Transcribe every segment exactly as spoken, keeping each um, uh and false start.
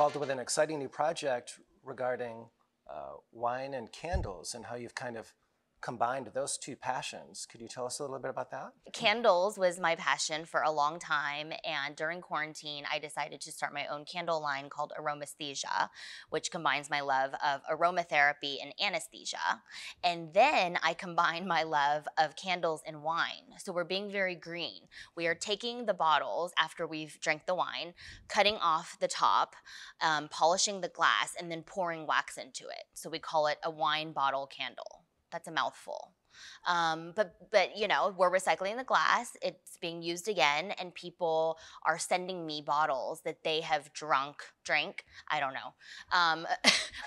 involved with an exciting new project regarding uh, wine and candles and how you've kind of combined those two passions. Could you tell us a little bit about that? Candles was my passion for a long time, and during quarantine, I decided to start my own candle line called Aromasthesia, which combines my love of aromatherapy and anesthesia. And then I combined my love of candles and wine. So we're being very green. We are taking the bottles after we've drank the wine, cutting off the top, um, polishing the glass, and then pouring wax into it. So we call it a wine bottle candle. That's a mouthful. Um, but, but you know, we're recycling the glass, it's being used again, and people are sending me bottles that they have drunk, drank, I don't know, um,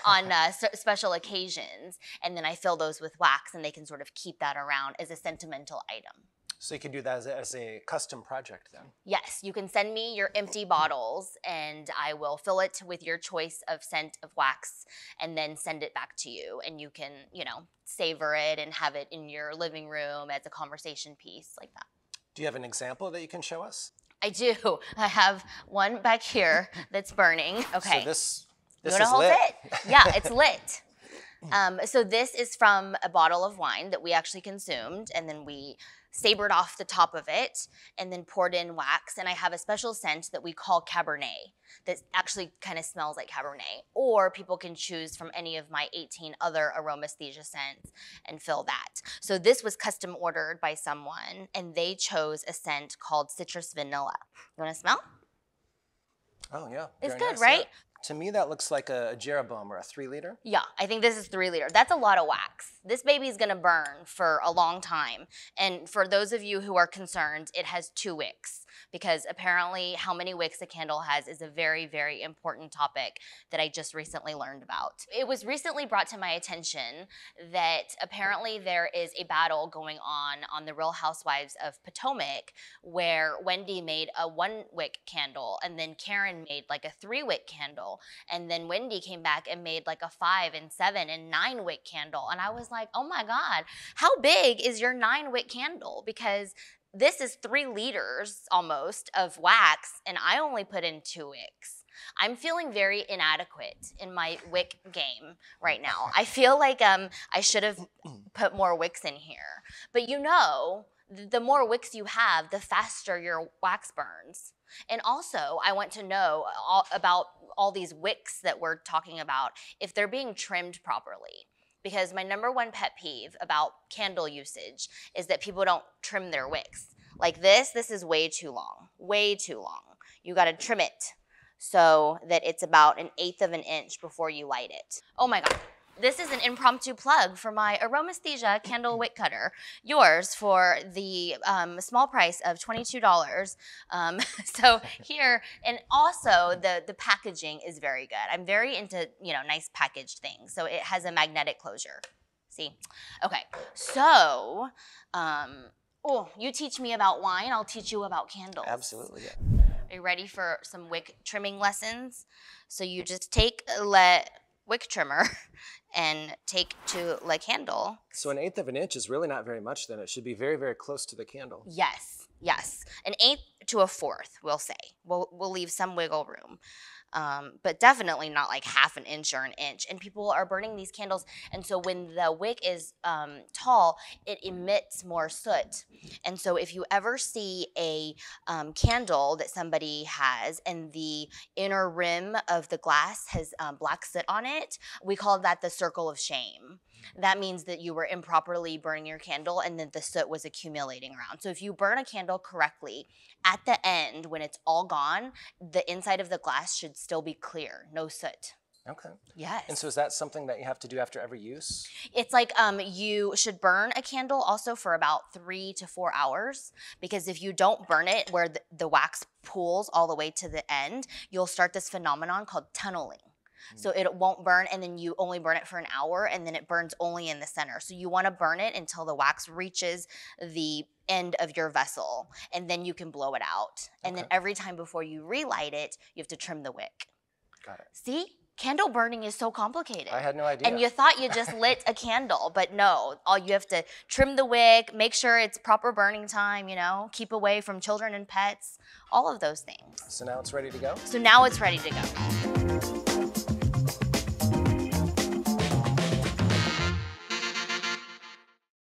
on uh, special occasions. And then I fill those with wax and they can sort of keep that around as a sentimental item. So you can do that as a, as a custom project then? Yes, you can send me your empty bottles and I will fill it with your choice of scent of wax and then send it back to you. And you can, you know, savor it and have it in your living room as a conversation piece like that. Do you have an example that you can show us? I do. I have one back here that's burning. Okay. So this, this you wanna is hold lit. It? Yeah, it's lit. Um, so this is from a bottle of wine that we actually consumed, and then we sabered off the top of it and then poured in wax. And I have a special scent that we call Cabernet that actually kind of smells like Cabernet. Or people can choose from any of my eighteen other aromasthesia scents and fill that. So this was custom ordered by someone, and they chose a scent called Citrus Vanilla. You want to smell? Oh, yeah. It's good, nice, right? Yeah. To me, that looks like a Jeroboam or a three liter. Yeah, I think this is three liter. That's a lot of wax. This baby's gonna burn for a long time. And for those of you who are concerned, it has two wicks, because apparently how many wicks a candle has is a very, very important topic that I just recently learned about. It was recently brought to my attention that apparently there is a battle going on on the Real Housewives of Potomac, where Wendy made a one wick candle and then Karen made like a three wick candle. And then Wendy came back and made like a five and seven and nine wick candle. And I was like, oh my God, how big is your nine wick candle? Because this is three liters almost of wax and I only put in two wicks. I'm feeling very inadequate in my wick game right now. I feel like um, I should have put more wicks in here. But you know, the more wicks you have, the faster your wax burns. And also, I want to know all about all these wicks that we're talking about, if they're being trimmed properly. Because my number one pet peeve about candle usage is that people don't trim their wicks. Like this, this is way too long, way too long. You gotta trim it so that it's about an eighth of an inch before you light it. Oh my God. This is an impromptu plug for my Aromasthesia Candle Wick Cutter, yours for the um, small price of twenty-two dollars. Um, so here, and also the, the packaging is very good. I'm very into, you know, nice packaged things. So it has a magnetic closure. See? Okay, so, um, oh, you teach me about wine, I'll teach you about candles. Absolutely, yeah. Are you ready for some wick trimming lessons? So you just take, let, wick trimmer and take to the candle. So an eighth of an inch is really not very much then. It should be very, very close to the candle. Yes, yes. An eighth to a fourth, we'll say. We'll, we'll leave some wiggle room. Um, but definitely not like half an inch or an inch. And people are burning these candles. And so when the wick is um, tall, it emits more soot. And so if you ever see a um, candle that somebody has and the inner rim of the glass has um, black soot on it, we call that the circle of shame. That means that you were improperly burning your candle and that the soot was accumulating around. So if you burn a candle correctly, at the end, when it's all gone, the inside of the glass should still be clear, no soot. Okay. Yes. And so is that something that you have to do after every use? It's like um, you should burn a candle also for about three to four hours, because if you don't burn it where the, the wax pools all the way to the end, you'll start this phenomenon called tunneling. So it won't burn, and then you only burn it for an hour, and then it burns only in the center. So you want to burn it until the wax reaches the end of your vessel, and then you can blow it out. And okay. Then every time before you relight it, you have to trim the wick. Got it. See? Candle burning is so complicated. I had no idea. And you thought you just lit a candle, but no. All you have to trim the wick, make sure it's proper burning time, you know, keep away from children and pets, all of those things. So now it's ready to go? So now it's ready to go.